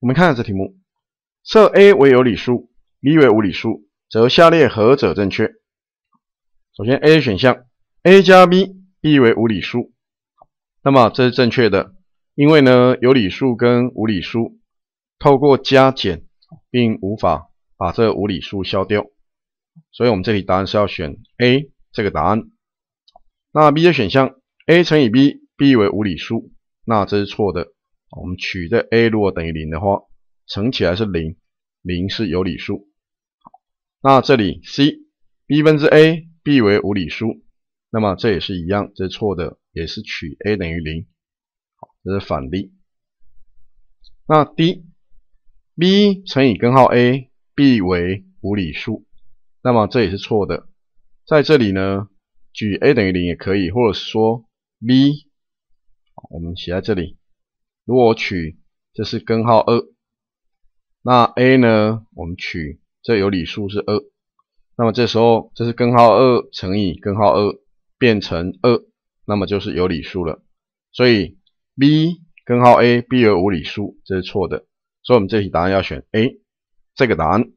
我们看看这题目，设 A 为有理数， B 为无理数，则下列何者正确？首先 A 选项 A 加 B，B 为无理数，那么这是正确的，因为呢有理数跟无理数透过加减并无法把这个无理数消掉，所以我们这里答案是要选 A 这个答案。那 B 的选项 A 乘以 B，B 为无理数，那这是错的。 我们取的 a 如果等于0的话，乘起来是 0，0 是有理数。那这里 c b 分之 a，b 为无理数，那么这也是一样，这是错的，也是取 a 等于 0， 这是反例。那 d b 乘以根号 a，b 为无理数，那么这也是错的，在这里呢举 a 等于 0 也可以，或者是说 b， 我们写在这里。 如果我取这是根号 2， 那 a 呢？我们取这有理数是 2， 那么这时候这是根号2乘以根号2变成2，那么就是有理数了。所以 b 根号 a，b 为无理数，这是错的。所以我们这题答案要选 A 这个答案。